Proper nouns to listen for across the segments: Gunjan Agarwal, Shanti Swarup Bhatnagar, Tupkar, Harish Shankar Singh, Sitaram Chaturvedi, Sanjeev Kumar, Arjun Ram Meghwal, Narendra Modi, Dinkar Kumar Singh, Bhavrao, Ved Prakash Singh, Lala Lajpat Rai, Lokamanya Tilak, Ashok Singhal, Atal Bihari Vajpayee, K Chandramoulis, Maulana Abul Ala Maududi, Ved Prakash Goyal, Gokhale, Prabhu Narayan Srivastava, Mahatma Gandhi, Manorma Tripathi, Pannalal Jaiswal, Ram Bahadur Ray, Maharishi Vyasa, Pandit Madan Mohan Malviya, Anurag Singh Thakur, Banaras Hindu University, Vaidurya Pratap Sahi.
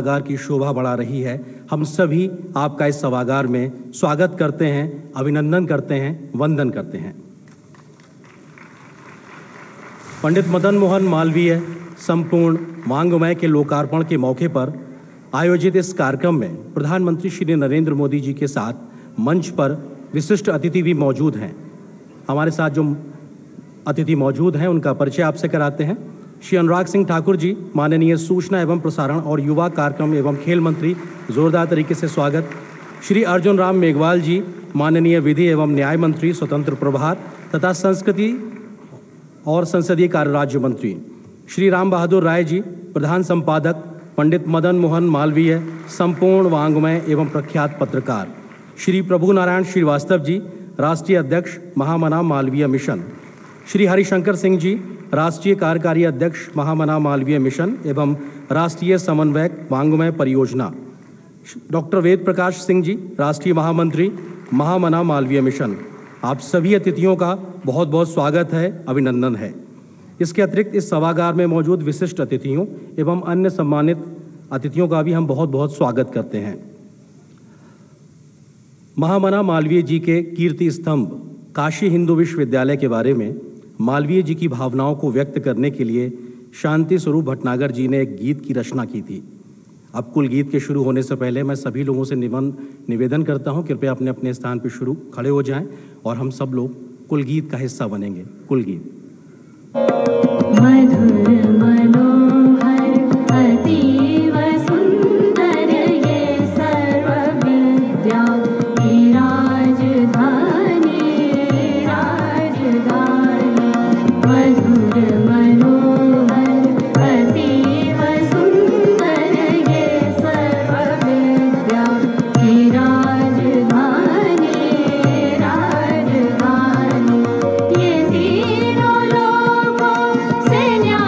सभागार की शोभा बढ़ा रही है। हम सभी आपका इस सभागार में स्वागत करते हैं, अभिनंदन करते हैं, वंदन करते हैं। पंडित मदन मोहन मालवीय संपूर्ण मांगमय के लोकार्पण के मौके पर आयोजित इस कार्यक्रम में प्रधानमंत्री श्री नरेंद्र मोदी जी के साथ मंच पर विशिष्ट अतिथि भी मौजूद हैं। हमारे साथ जो अतिथि मौजूद हैं उनका परिचय आपसे कराते हैं। श्री अनुराग सिंह ठाकुर जी, माननीय सूचना एवं प्रसारण और युवा कार्यक्रम एवं खेल मंत्री, जोरदार तरीके से स्वागत। श्री अर्जुन राम मेघवाल जी, माननीय विधि एवं न्याय मंत्री, स्वतंत्र प्रभार तथा संस्कृति और संसदीय कार्य राज्य मंत्री। श्री राम बहादुर राय जी, प्रधान संपादक पंडित मदन मोहन मालवीय संपूर्ण वांग्मय एवं प्रख्यात पत्रकार। श्री प्रभु नारायण श्रीवास्तव जी, राष्ट्रीय अध्यक्ष महामना मालवीय मिशन। श्री हरिशंकर सिंह जी, राष्ट्रीय कार्यकारी अध्यक्ष महामना मालवीय मिशन एवं राष्ट्रीय समन्वयक वांग्मय परियोजना। डॉक्टर वेद प्रकाश सिंह जी, राष्ट्रीय महामंत्री महामना मालवीय मिशन। आप सभी अतिथियों का बहुत बहुत स्वागत है, अभिनंदन है। इसके अतिरिक्त इस सभागार में मौजूद विशिष्ट अतिथियों एवं अन्य सम्मानित अतिथियों का भी हम बहुत बहुत स्वागत करते हैं। महामना मालवीय जी के कीर्ति स्तंभ काशी हिंदू विश्वविद्यालय के बारे में मालवीय जी की भावनाओं को व्यक्त करने के लिए शांति स्वरूप भटनागर जी ने एक गीत की रचना की थी। अब कुल गीत के शुरू होने से पहले मैं सभी लोगों से निवेदन करता हूँ, कृपया अपने अपने स्थान पर शुरू खड़े हो जाएं और हम सब लोग कुल गीत का हिस्सा बनेंगे। कुल गीत। मधुर मनोहर अतीव सुंदर ये सर्व विद्या विराजधानी राजधानी। मधुर मनोहर अतीव सुंदर ये सर्व विद्या विराजधानी राजधानी। ये तीनों लोगों से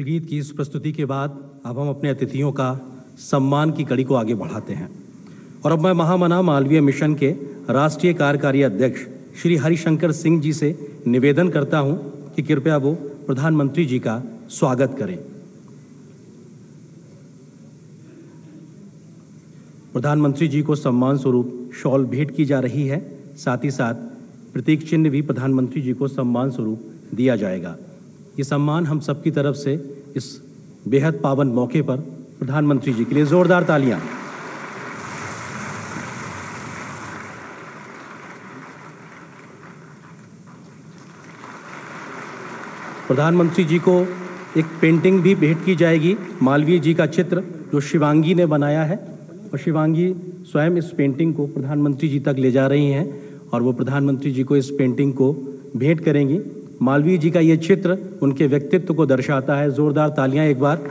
विगीत की इस प्रस्तुति के बाद अब हम अपने अतिथियों का सम्मान की कड़ी को आगे बढ़ाते हैं और अब मैं महामना मालवीय मिशन के राष्ट्रीय कार्यकारी अध्यक्ष श्री हरिशंकर सिंह जी से निवेदन करता हूं कि कृपया वो प्रधानमंत्री जी का स्वागत करें। प्रधानमंत्री जी को सम्मान स्वरूप शॉल भेंट की जा रही है, साथ ही साथ प्रतीक चिन्ह भी प्रधानमंत्री जी को सम्मान स्वरूप दिया जाएगा। ये सम्मान हम सब की तरफ से इस बेहद पावन मौके पर प्रधानमंत्री जी के लिए जोरदार तालियां। प्रधानमंत्री जी को एक पेंटिंग भी भेंट की जाएगी, मालवीय जी का चित्र जो शिवांगी ने बनाया है, और शिवांगी स्वयं इस पेंटिंग को प्रधानमंत्री जी तक ले जा रही हैं और वो प्रधानमंत्री जी को इस पेंटिंग को भेंट करेंगी। मालवीय जी का ये चित्र उनके व्यक्तित्व को दर्शाता है। जोरदार तालियां एक बार।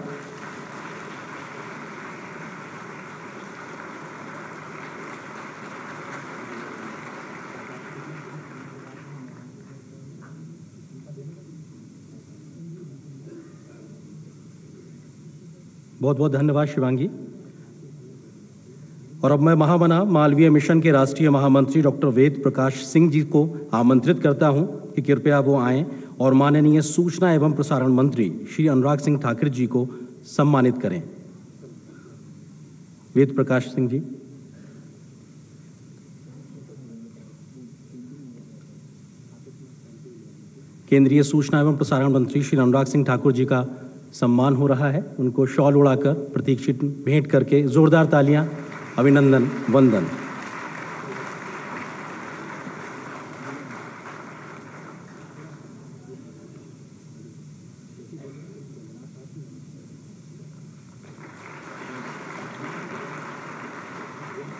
बहुत बहुत धन्यवाद शिवांगी। और अब मैं महामना मालवीय मिशन के राष्ट्रीय महामंत्री डॉक्टर वेद प्रकाश सिंह जी को आमंत्रित करता हूं कि कृपया वो आएँ और माननीय सूचना एवं प्रसारण मंत्री श्री अनुराग सिंह ठाकुर जी को सम्मानित करें। वेद प्रकाश सिंह जी। केंद्रीय सूचना एवं प्रसारण मंत्री श्री अनुराग सिंह ठाकुर जी का सम्मान हो रहा है, उनको शॉल उड़ाकर प्रतीक चिन्ह भेंट करके जोरदार तालियां, अभिनंदन, वंदन।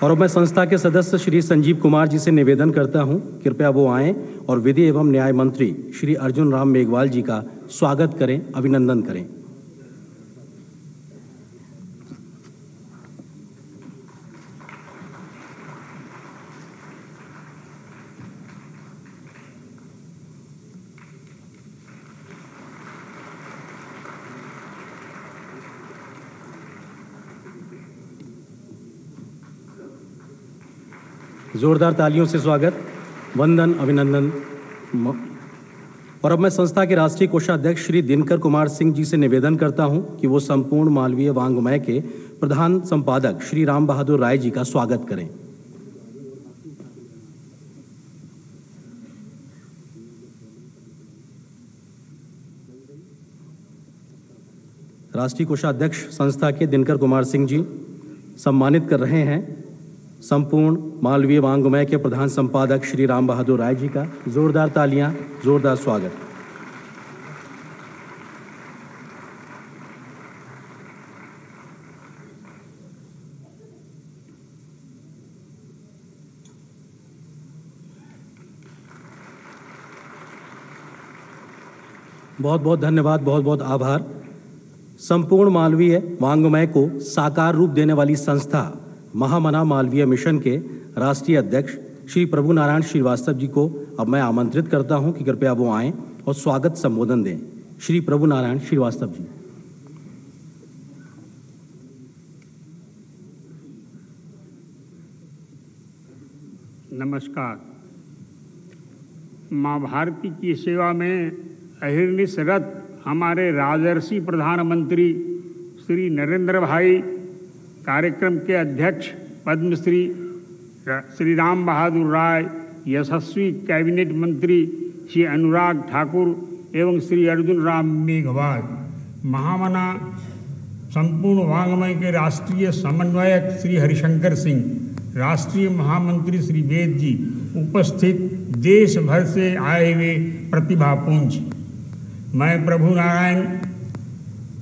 और अब मैं संस्था के सदस्य श्री संजीव कुमार जी से निवेदन करता हूं, कृपया वो आएं और विधि एवं न्याय मंत्री श्री अर्जुन राम मेघवाल जी का स्वागत करें, अभिनंदन करें। जोरदार तालियों से स्वागत, वंदन, अभिनंदन। और अब मैं संस्था के राष्ट्रीय कोषाध्यक्ष श्री दिनकर कुमार सिंह जी से निवेदन करता हूं कि वो संपूर्ण मालवीय वांग्मय के प्रधान संपादक श्री राम बहादुर राय जी का स्वागत करें। राष्ट्रीय कोषाध्यक्ष संस्था के दिनकर कुमार सिंह जी सम्मानित कर रहे हैं संपूर्ण मालवीय वांग्मय के प्रधान संपादक श्री राम बहादुर राय जी का। जोरदार तालियां, जोरदार स्वागत। बहुत बहुत धन्यवाद, बहुत बहुत आभार। संपूर्ण मालवीय वांग्मय को साकार रूप देने वाली संस्था महामना मालवीय मिशन के राष्ट्रीय अध्यक्ष श्री प्रभु नारायण श्रीवास्तव जी को अब मैं आमंत्रित करता हूं कि कृपया वो आएं और स्वागत संबोधन दें। श्री प्रभु नारायण श्रीवास्तव जी। नमस्कार। माँ भारती की सेवा में अहिर्निशरत हमारे राजर्षि प्रधानमंत्री श्री नरेंद्र भाई, कार्यक्रम के अध्यक्ष पद्मश्री श्री राम बहादुर राय, यशस्वी कैबिनेट मंत्री श्री अनुराग ठाकुर एवं श्री अर्जुन राम मेघवाल, महामना संपूर्ण वांग्मय के राष्ट्रीय समन्वयक श्री हरिशंकर सिंह, राष्ट्रीय महामंत्री श्री वेद जी, उपस्थित देश भर से आए हुए प्रतिभापुंज। मैं प्रभु नारायण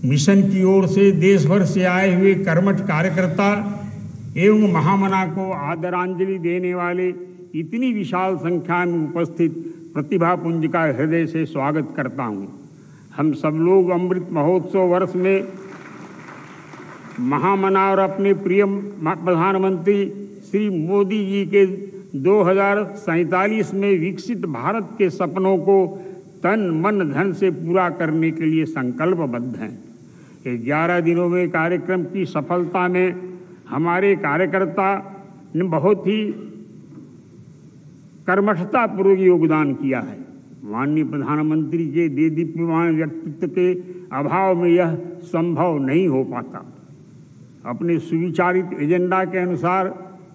मिशन की ओर से देश भर से आए हुए कर्मठ कार्यकर्ता एवं महामना को आदरांजलि देने वाले इतनी विशाल संख्या में उपस्थित प्रतिभापुंज का हृदय से स्वागत करता हूँ। हम सब लोग अमृत महोत्सव वर्ष में महामना और अपने प्रिय प्रधानमंत्री श्री मोदी जी के 2047 में विकसित भारत के सपनों को तन मन धन से पूरा करने के लिए संकल्पबद्ध हैं। कि 11 दिनों में कार्यक्रम की सफलता में हमारे कार्यकर्ता ने बहुत ही कर्मठतापूर्वक योगदान किया है। माननीय प्रधानमंत्री के देदीप्यमान व्यक्तित्व के अभाव में यह संभव नहीं हो पाता। अपने सुविचारित एजेंडा के अनुसार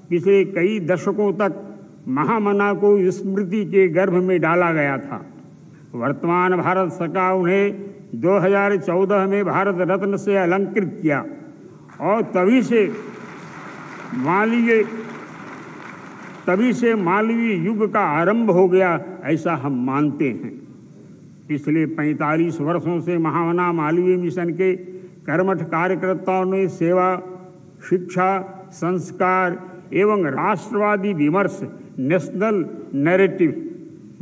पिछले कई दशकों तक महामना को स्मृति के गर्भ में डाला गया था। वर्तमान भारत सरकार उन्हें 2014 में भारत रत्न से अलंकृत किया और तभी से मालवीय युग का आरंभ हो गया, ऐसा हम मानते हैं। पिछले 45 वर्षों से महामना मालवीय मिशन के कर्मठ कार्यकर्ताओं ने सेवा, शिक्षा, संस्कार एवं राष्ट्रवादी विमर्श नेशनल नैरेटिव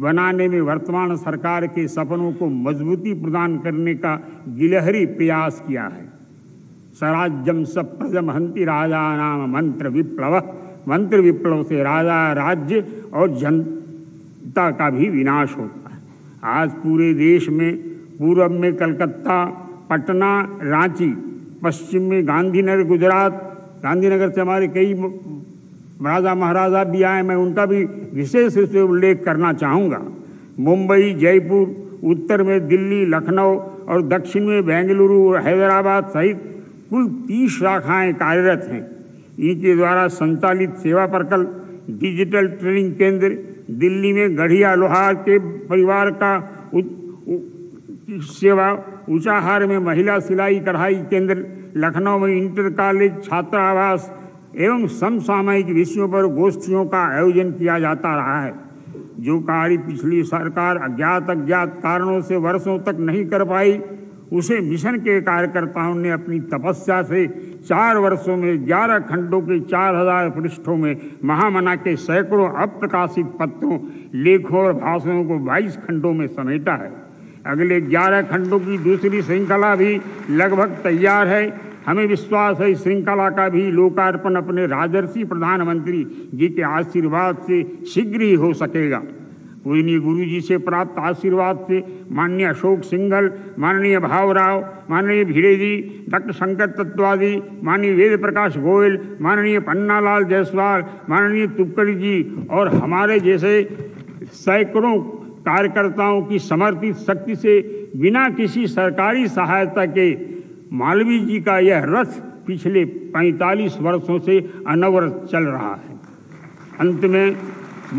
बनाने में वर्तमान सरकार के सपनों को मजबूती प्रदान करने का गिलहरी प्रयास किया है। स्वराज्यम सप्रजम हंति राजा नाम मंत्र विप्लव से राजा, राज्य और जनता का भी विनाश होता है। आज पूरे देश में पूर्व में कलकत्ता, पटना, रांची, पश्चिम में गांधीनगर, गुजरात, गांधीनगर से हमारे कई राजा महाराजा भी आए, मैं उनका भी विशेष रूप से उल्लेख करना चाहूँगा। मुंबई, जयपुर, उत्तर में दिल्ली, लखनऊ और दक्षिण में बेंगलुरु और हैदराबाद सहित कुल 30 शाखाएँ कार्यरत हैं। इनके द्वारा संचालित सेवा प्रकल्प, डिजिटल ट्रेनिंग केंद्र, दिल्ली में गढ़िया लोहार के परिवार का सेवा, उचाहार में महिला सिलाई कढ़ाई केंद्र, लखनऊ में इंटर कॉलेज छात्रावास एवं समसामयिक विषयों पर गोष्ठियों का आयोजन किया जाता रहा है। जो कार्य पिछली सरकार अज्ञात अज्ञात कारणों से वर्षों तक नहीं कर पाई, उसे मिशन के कार्यकर्ताओं ने अपनी तपस्या से 4 वर्षों में 11 खंडों के 4000 पृष्ठों में महामना के सैकड़ों अप्रकाशित पत्रों, लेखों और भाषणों को 22 खंडों में समेटा है। अगले 11 खंडों की दूसरी श्रृंखला भी लगभग तैयार है। हमें विश्वास है इस श्रृंखला का भी लोकार्पण अपने राजर्षि प्रधानमंत्री जी के आशीर्वाद से शीघ्र ही हो सकेगा। पूजनीय गुरु जी से प्राप्त आशीर्वाद से माननीय अशोक सिंघल, माननीय भावराव, माननीय भिड़े जी, डॉक्टर शंकर तत्वादी, माननीय वेद प्रकाश गोयल, माननीय पन्नालाल जायसवाल, माननीय तुपकर जी और हमारे जैसे सैकड़ों कार्यकर्ताओं की समर्पित शक्ति से बिना किसी सरकारी सहायता के मालवीय जी का यह रथ पिछले 45 वर्षों से अनवरत चल रहा है। अंत में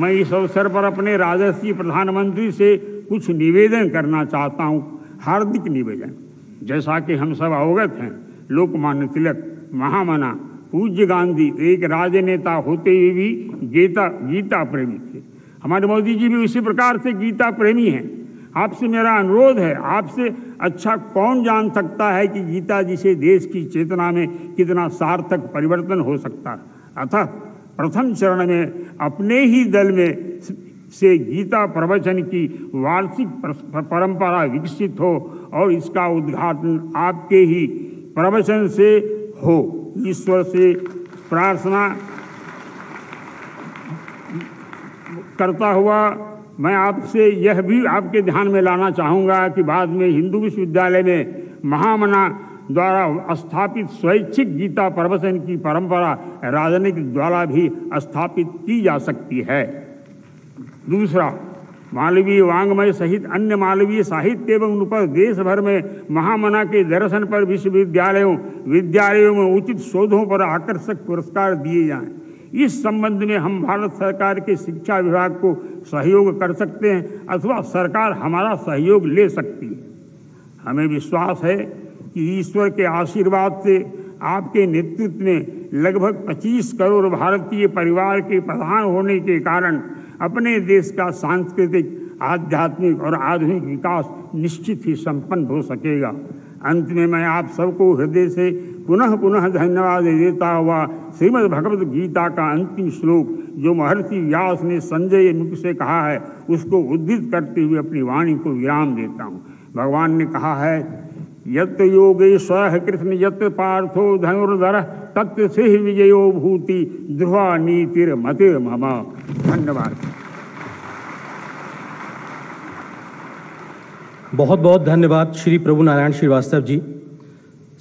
मैं इस अवसर पर अपने राजर्षि प्रधानमंत्री से कुछ निवेदन करना चाहता हूँ, हार्दिक निवेदन। जैसा कि हम सब अवगत हैं, लोकमान्य तिलक, महामना, पूज्य गांधी एक राजनेता होते हुए भी गीता प्रेमी थे। हमारे मोदी जी भी उसी प्रकार से गीता प्रेमी हैं। आपसे मेरा अनुरोध है, आपसे अच्छा कौन जान सकता है कि गीता जी से देश की चेतना में कितना सार्थक परिवर्तन हो सकता है। अतः प्रथम चरण में अपने ही दल में से गीता प्रवचन की वार्षिक परंपरा विकसित हो और इसका उद्घाटन आपके ही प्रवचन से हो। ईश्वर से प्रार्थना करता हुआ मैं आपसे यह भी आपके ध्यान में लाना चाहूँगा कि बाद में हिंदू विश्वविद्यालय में महामना द्वारा स्थापित स्वैच्छिक गीता प्रवचन की परंपरा राजनीतिक द्वारा भी स्थापित की जा सकती है। दूसरा, मालवीय वाङ्मय सहित अन्य मालवीय साहित्य एवं उपदेश देश भर में महामना के दर्शन पर विश्वविद्यालयों, विद्यालयों में उचित शोधों पर आकर्षक पुरस्कार दिए जाएं। इस संबंध में हम भारत सरकार के शिक्षा विभाग को सहयोग कर सकते हैं अथवा सरकार हमारा सहयोग ले सकती है। हमें विश्वास है कि ईश्वर के आशीर्वाद से आपके नेतृत्व में लगभग 25 करोड़ भारतीय परिवार के प्रधान होने के कारण अपने देश का सांस्कृतिक, आध्यात्मिक और आधुनिक विकास निश्चित ही संपन्न हो सकेगा। अंत में मैं आप सबको हृदय से पुनः पुनः धन्यवाद देता हुआ श्रीमद् भगवद गीता का अंतिम श्लोक, जो महर्षि व्यास ने संजय मुख से कहा है, उसको उद्धृत करते हुए अपनी वाणी को विराम देता हूँ। भगवान ने कहा है, यत्र योगेश्वरः कृष्ण यत्र पार्थो धनुर्धरः तत्र सिंह विजयो भूति ध्रुवा नीतिर्मतिर्मम। धन्यवाद। बहुत बहुत धन्यवाद श्री प्रभु नारायण श्रीवास्तव जी।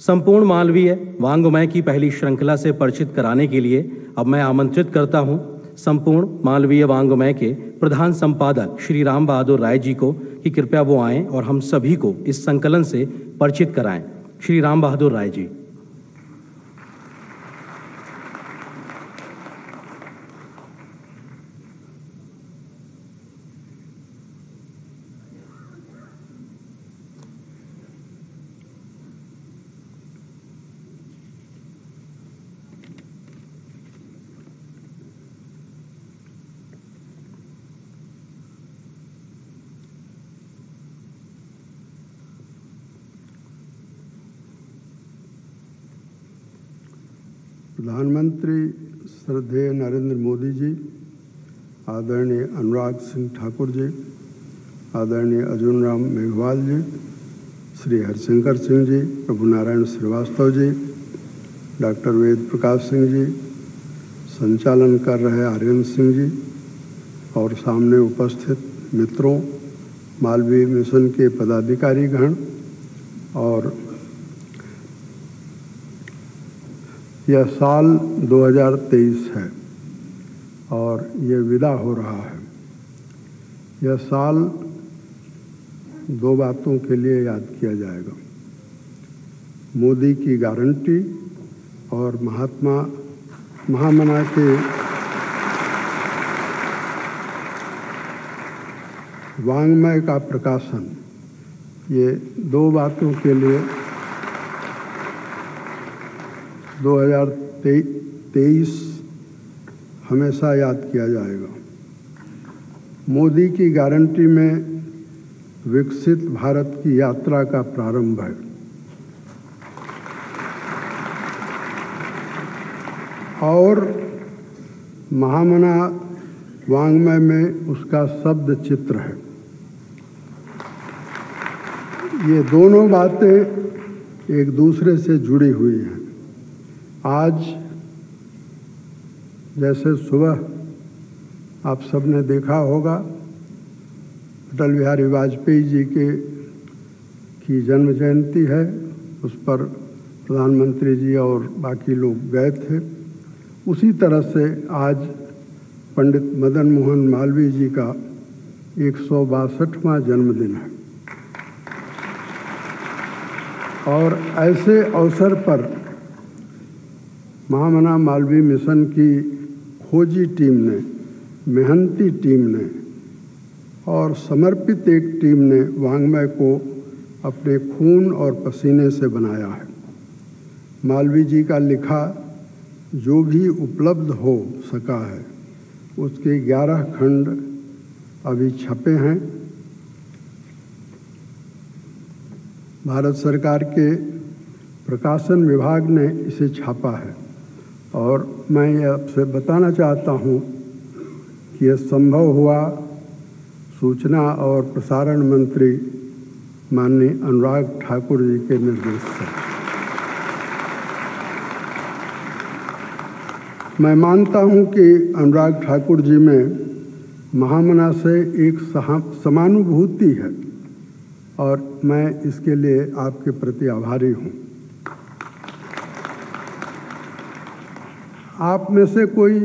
संपूर्ण मालवीय वांग्मय की पहली श्रृंखला से परिचित कराने के लिए अब मैं आमंत्रित करता हूं संपूर्ण मालवीय वांग्मय के प्रधान संपादक श्री राम बहादुर राय जी को कि कृपया वो आएं और हम सभी को इस संकलन से परिचित कराएं। श्री राम बहादुर राय जी। प्रधानमंत्री श्रद्धेय नरेंद्र मोदी जी, आदरणीय अनुराग सिंह ठाकुर जी, आदरणीय अर्जुन राम मेघवाल जी, श्री हरिशंकर सिंह जी, प्रभु नारायण श्रीवास्तव जी, डॉक्टर वेद प्रकाश सिंह जी, संचालन कर रहे हरिंद्र सिंह जी और सामने उपस्थित मित्रों, मालवीय मिशन के पदाधिकारी गण और यह साल 2023 है और ये विदा हो रहा है। यह साल दो बातों के लिए याद किया जाएगा, मोदी की गारंटी और महामना के वांग्मय का प्रकाशन। ये दो बातों के लिए 2023 हमेशा याद किया जाएगा। मोदी की गारंटी में विकसित भारत की यात्रा का प्रारंभ है और महामना वांग्मय में उसका शब्द चित्र है। ये दोनों बातें एक दूसरे से जुड़ी हुई हैं। आज जैसे सुबह आप सबने देखा होगा, अटल बिहारी वाजपेयी जी की जन्म जयंती है, उस पर प्रधानमंत्री जी और बाकी लोग गए थे। उसी तरह से आज पंडित मदन मोहन मालवीय जी का 162वां जन्मदिन है और ऐसे अवसर पर महामना मालवीय मिशन की खोजी टीम ने, मेहनती टीम ने और समर्पित एक टीम ने वांग्मय को अपने खून और पसीने से बनाया है। मालवीय जी का लिखा जो भी उपलब्ध हो सका है उसके 11 खंड अभी छपे हैं। भारत सरकार के प्रकाशन विभाग ने इसे छापा है और मैं ये आपसे बताना चाहता हूँ कि यह संभव हुआ सूचना और प्रसारण मंत्री माननीय अनुराग ठाकुर जी के निर्देश से। मैं मानता हूँ कि अनुराग ठाकुर जी में महामना से एक समानुभूति है और मैं इसके लिए आपके प्रति आभारी हूँ। आप में से कोई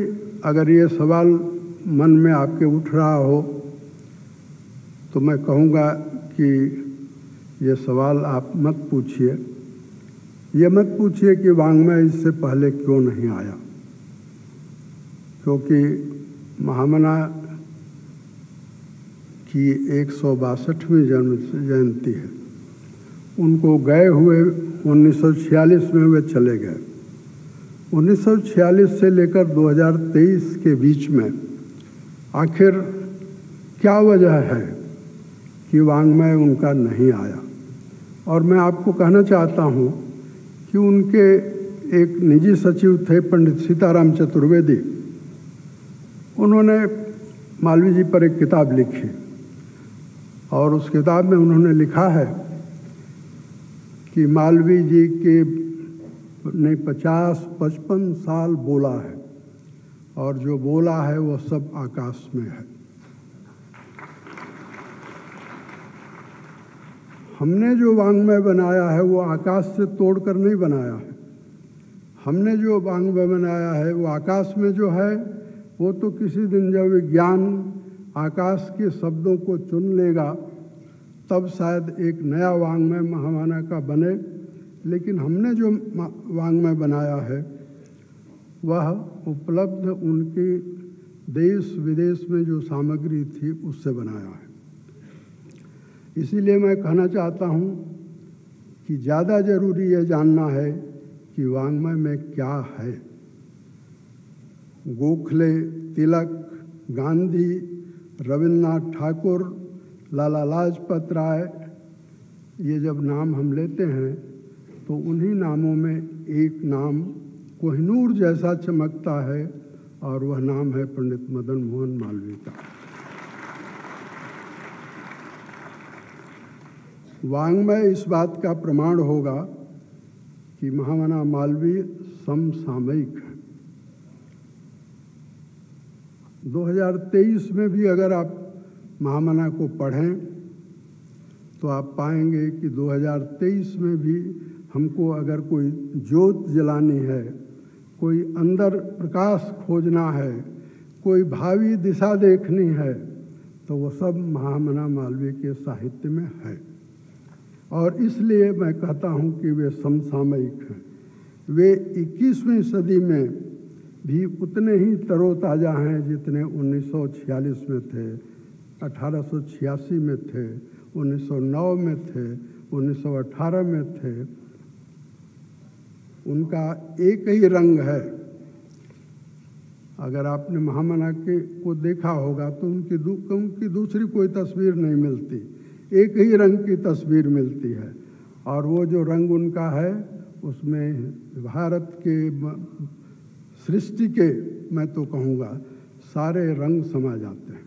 अगर ये सवाल मन में आपके उठ रहा हो तो मैं कहूँगा कि ये सवाल आप मत पूछिए, ये मत पूछिए कि वांग्मय इससे पहले क्यों नहीं आया, क्योंकि महामना की 162वीं जन्म जयंती है। उनको गए हुए 1946 में वे चले गए। 1946 से लेकर 2023 के बीच में आखिर क्या वजह है कि वांग्मय उनका नहीं आया। और मैं आपको कहना चाहता हूँ कि उनके एक निजी सचिव थे पंडित सीताराम चतुर्वेदी, उन्होंने मालवीय जी पर एक किताब लिखी और उस किताब में उन्होंने लिखा है कि मालवीय जी के ने 50-55 साल बोला है और जो बोला है वो सब आकाश में है। हमने जो वांग्मय बनाया है वो आकाश से तोड़कर नहीं बनाया है। हमने जो वांग्मय बनाया है वो आकाश में जो है वो तो किसी दिन जब विज्ञान आकाश के शब्दों को चुन लेगा तब शायद एक नया वांग्मय महामाना का बने, लेकिन हमने जो वांग्मय बनाया है वह उपलब्ध उनके देश विदेश में जो सामग्री थी उससे बनाया है। इसीलिए मैं कहना चाहता हूँ कि ज़्यादा ज़रूरी यह जानना है कि वाङ्मय में क्या है। गोखले, तिलक, गांधी, रविन्द्रनाथ ठाकुर, लाला लाजपत राय, ये जब नाम हम लेते हैं तो उन्हीं नामों में एक नाम कोहिनूर जैसा चमकता है और वह नाम है पंडित मदन मोहन मालवीय का। वाङ्मय इस बात का प्रमाण होगा कि महामना मालवीय समसामयिक है। 2023 में भी अगर आप महामना को पढ़ें तो आप पाएंगे कि 2023 में भी हमको अगर कोई ज्योत जलानी है, कोई अंदर प्रकाश खोजना है, कोई भावी दिशा देखनी है, तो वो सब महामना मालवीय के साहित्य में है। और इसलिए मैं कहता हूं कि वे समसामयिक हैं। वे 21वीं सदी में भी उतने ही तरोताज़ा हैं जितने 1946 में थे, 1886 में थे, 1909 में थे, 1918 में थे। उनका एक ही रंग है। अगर आपने महामना के को देखा होगा तो उनकी दूसरी कोई तस्वीर नहीं मिलती, एक ही रंग की तस्वीर मिलती है। और वो जो रंग उनका है उसमें भारत के सृष्टि के, मैं तो कहूँगा, सारे रंग समा जाते हैं।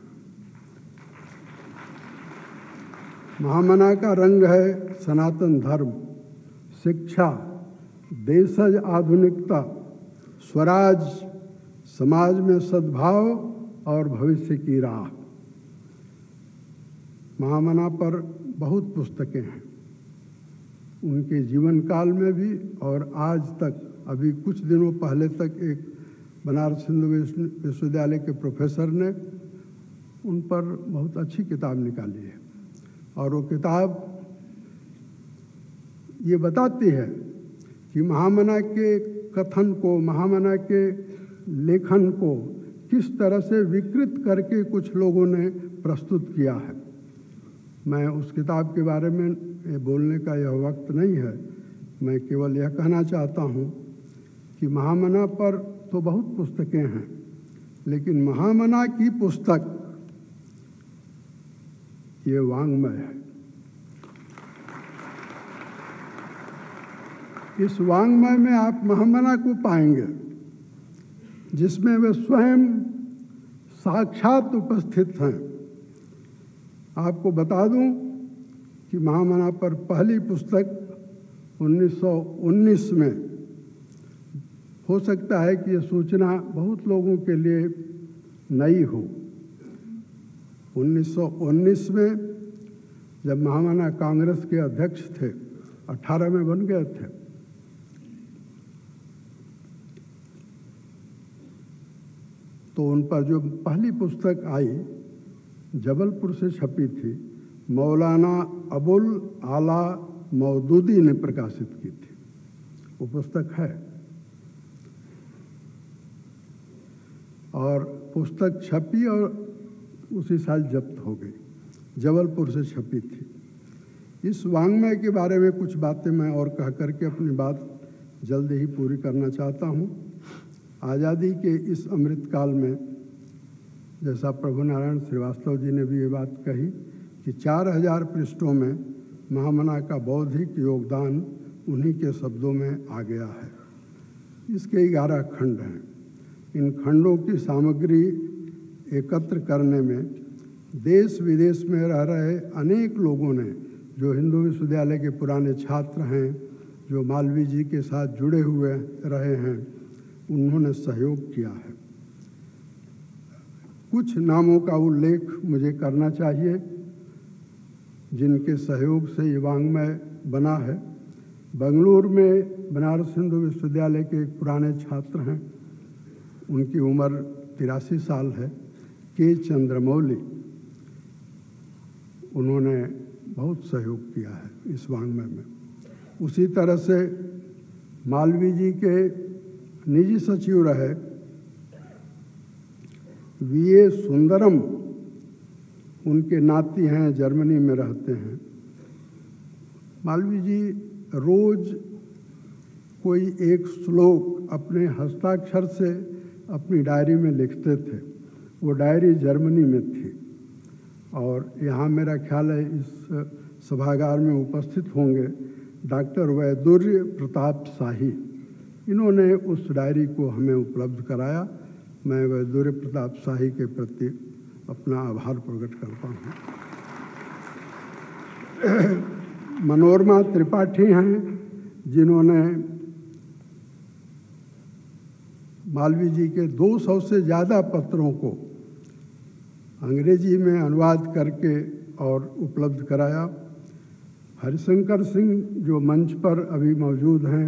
महामना का रंग है सनातन धर्म, शिक्षा, देशज आधुनिकता, स्वराज, समाज में सद्भाव और भविष्य की राह। महामना पर बहुत पुस्तकें हैं, उनके जीवन काल में भी और आज तक। अभी कुछ दिनों पहले तक एक बनारस हिंदू विश्वविद्यालय के प्रोफेसर ने उन पर बहुत अच्छी किताब निकाली है और वो किताब ये बताती है कि महामना के कथन को, महामना के लेखन को किस तरह से विकृत करके कुछ लोगों ने प्रस्तुत किया है। मैं उस किताब के बारे में बोलने का यह वक्त नहीं है। मैं केवल यह कहना चाहता हूँ कि महामना पर तो बहुत पुस्तकें हैं, लेकिन महामना की पुस्तक ये वाङ्मय है। इस वाङ्मय में आप महामना को पाएंगे जिसमें वे स्वयं साक्षात उपस्थित हैं। आपको बता दूं कि महामना पर पहली पुस्तक 1919 में, हो सकता है कि ये सूचना बहुत लोगों के लिए नई हो, 1919 में जब महामना कांग्रेस के अध्यक्ष थे, 18 में बन गए थे, तो उन पर जो पहली पुस्तक आई जबलपुर से छपी थी, मौलाना अबुल आला मौदूदी ने प्रकाशित की थी। वो पुस्तक है और पुस्तक छपी और उसी साल जब्त हो गई, जबलपुर से छपी थी। इस वाङ्मय के बारे में कुछ बातें मैं और कह करके अपनी बात जल्दी ही पूरी करना चाहता हूँ। आज़ादी के इस अमृतकाल में, जैसा प्रभु नारायण श्रीवास्तव जी ने भी ये बात कही कि 4000 पृष्ठों में महामना का बौद्धिक योगदान उन्हीं के शब्दों में आ गया है। इसके 11 खंड हैं। इन खंडों की सामग्री एकत्र करने में देश विदेश में रह रहे अनेक लोगों ने, जो हिंदू विश्वविद्यालय के पुराने छात्र हैं, जो मालवीय जी के साथ जुड़े हुए रहे हैं, उन्होंने सहयोग किया है। कुछ नामों का उल्लेख मुझे करना चाहिए। जिनके सहयोग से ये वाङ्मय बना है। बेंगलुरु में बनारस हिंदू विश्वविद्यालय के एक पुराने छात्र हैं, उनकी उम्र 83 साल है, के चंद्रमौली। उन्होंने बहुत सहयोग किया है इस वाङ्मय में। उसी तरह से मालवीय जी के निजी सचिव रहे वीए सुंदरम, उनके नाती हैं, जर्मनी में रहते हैं। मालवीय जी रोज कोई एक श्लोक अपने हस्ताक्षर से अपनी डायरी में लिखते थे। वो डायरी जर्मनी में थी और यहाँ मेरा ख्याल है इस सभागार में उपस्थित होंगे डॉक्टर वैदुर्य प्रताप साही। इन्होंने उस डायरी को हमें उपलब्ध कराया। मैं वैदुर्य प्रताप साही के प्रति अपना आभार प्रकट करता हूँ। मनोरमा त्रिपाठी हैं, जिन्होंने मालवीय जी के 200 से ज़्यादा पत्रों को अंग्रेजी में अनुवाद करके और उपलब्ध कराया। हरिशंकर सिंह जो मंच पर अभी मौजूद हैं,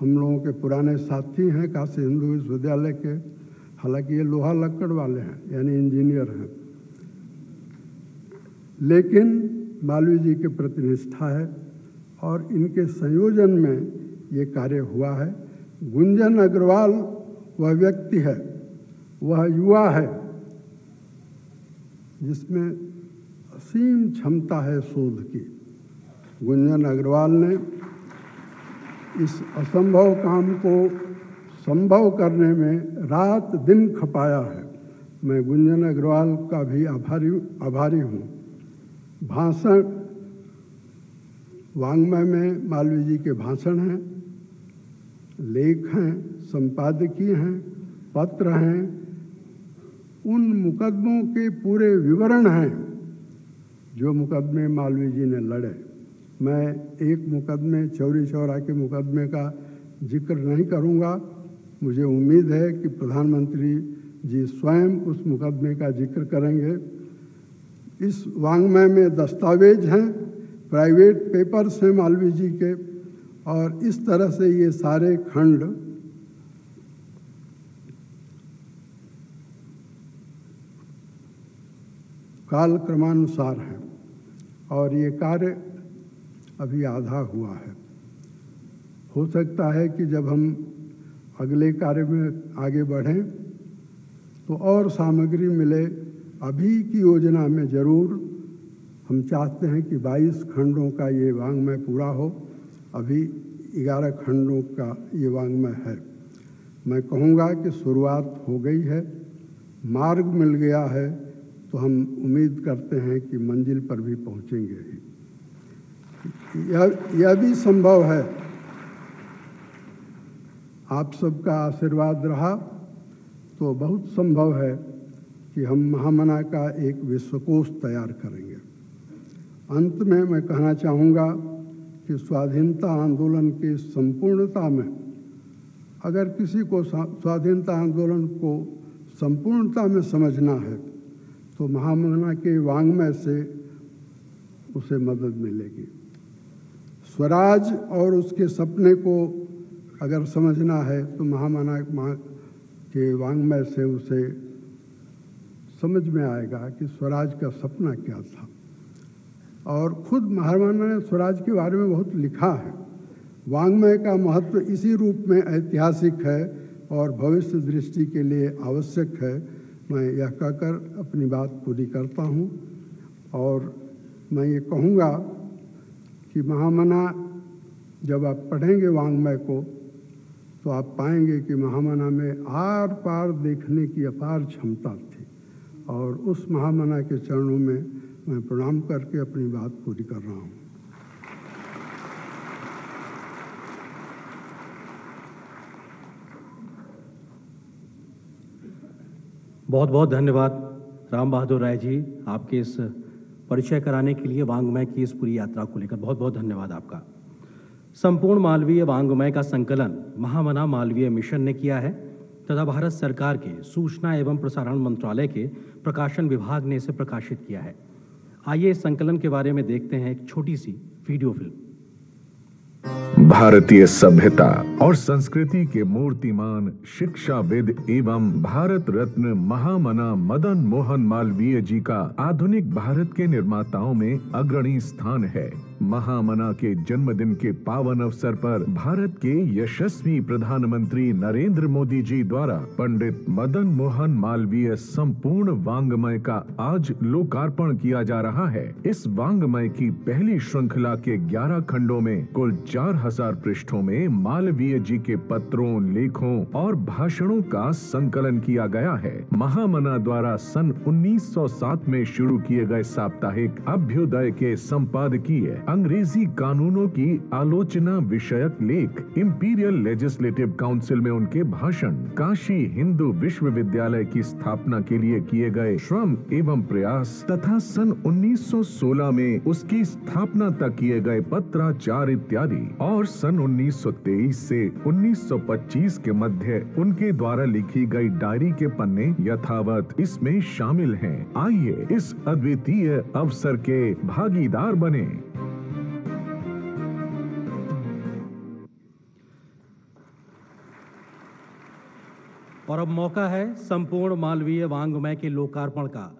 हम लोगों के पुराने साथी हैं काशी हिंदू विश्वविद्यालय के, हालांकि ये लोहा लक्कड़ वाले हैं यानी इंजीनियर हैं, लेकिन मालवीय जी के प्रति निष्ठा है और इनके संयोजन में ये कार्य हुआ है। गुंजन अग्रवाल वह व्यक्ति है, वह युवा है जिसमें असीम क्षमता है शोध की। गुंजन अग्रवाल ने इस असंभव काम को संभव करने में रात दिन खपाया है। मैं गुंजन अग्रवाल का भी आभारी हूँ। भाषण वाङ्मय में मालवीय जी के भाषण हैं, लेख हैं, संपादकीय हैं, पत्र हैं, उन मुकदमों के पूरे विवरण हैं जो मुकदमे मालवीय जी ने लड़े। मैं एक मुकदमे चौरी चौरा के मुकदमे का जिक्र नहीं करूंगा। मुझे उम्मीद है कि प्रधानमंत्री जी स्वयं उस मुकदमे का जिक्र करेंगे। इस वाङ्मय में दस्तावेज हैं, प्राइवेट पेपर्स हैं मालवीय जी के, और इस तरह से ये सारे खंड कालक्रमानुसार हैं और ये कार्य अभी आधा हुआ है। हो सकता है कि जब हम अगले कार्य में आगे बढ़ें तो और सामग्री मिले। अभी की योजना में ज़रूर हम चाहते हैं कि 22 खंडों का ये वाङ्मय पूरा हो। अभी 11 खंडों का ये वाङ्मय है। मैं कहूँगा कि शुरुआत हो गई है, मार्ग मिल गया है, तो हम उम्मीद करते हैं कि मंजिल पर भी पहुँचेंगे ही। यह भी संभव है। आप सबका आशीर्वाद रहा तो बहुत संभव है कि हम महामना का एक विश्वकोश तैयार करेंगे। अंत में मैं कहना चाहूँगा कि स्वाधीनता आंदोलन की संपूर्णता में अगर किसी को स्वाधीनता आंदोलन को संपूर्णता में समझना है तो महामना के वाङ्मय से उसे मदद मिलेगी। स्वराज और उसके सपने को अगर समझना है तो महामना के वाङ्मय से उसे समझ में आएगा कि स्वराज का सपना क्या था। और खुद महामना ने स्वराज के बारे में बहुत लिखा है। वाङ्मय का महत्व इसी रूप में ऐतिहासिक है और भविष्य दृष्टि के लिए आवश्यक है। मैं यह कहकर अपनी बात पूरी करता हूँ और मैं ये कहूँगा कि महामना जब आप पढ़ेंगे वाङ्मय को तो आप पाएंगे कि महामना में आर पार देखने की अपार क्षमता थी। और उस महामना के चरणों में मैं प्रणाम करके अपनी बात पूरी कर रहा हूँ। बहुत बहुत धन्यवाद राम बहादुर राय जी, आपके इस परिचय कराने के लिए वाङ्मय की इस पूरी यात्रा को लेकर बहुत बहुत धन्यवाद आपका। संपूर्ण मालवीय वाङ्मय का संकलन महामना मालवीय मिशन ने किया है तथा भारत सरकार के सूचना एवं प्रसारण मंत्रालय के प्रकाशन विभाग ने इसे प्रकाशित किया है। आइए इस संकलन के बारे में देखते हैं एक छोटी सी वीडियो फिल्म। भारतीय सभ्यता और संस्कृति के मूर्तिमान शिक्षाविद एवं भारत रत्न महामना मदन मोहन मालवीय जी का आधुनिक भारत के निर्माताओं में अग्रणी स्थान है। महामना के जन्मदिन के पावन अवसर पर भारत के यशस्वी प्रधानमंत्री नरेंद्र मोदी जी द्वारा पंडित मदन मोहन मालवीय संपूर्ण वांग्मय का आज लोकार्पण किया जा रहा है। इस वांग्मय की पहली श्रृंखला के 11 खंडों में कुल 4000 पृष्ठों में मालवीय जी के पत्रों, लेखों और भाषणों का संकलन किया गया है। महामना द्वारा सन 1907 में शुरू किए गए साप्ताहिक अभ्युदय के संपादकीय, अंग्रेजी कानूनों की आलोचना विषयक लेख, इंपीरियल लेजिस्लेटिव काउंसिल में उनके भाषण, काशी हिंदू विश्वविद्यालय की स्थापना के लिए किए गए श्रम एवं प्रयास तथा सन 1916 में उसकी स्थापना तक किए गए पत्राचार इत्यादि, और सन 1923 से 1925 के मध्य उनके द्वारा लिखी गई डायरी के पन्ने यथावत इसमें शामिल हैं। आइए इस अद्वितीय अवसर के भागीदार बने। और अब मौका है संपूर्ण मालवीय वांग्मय के लोकार्पण का।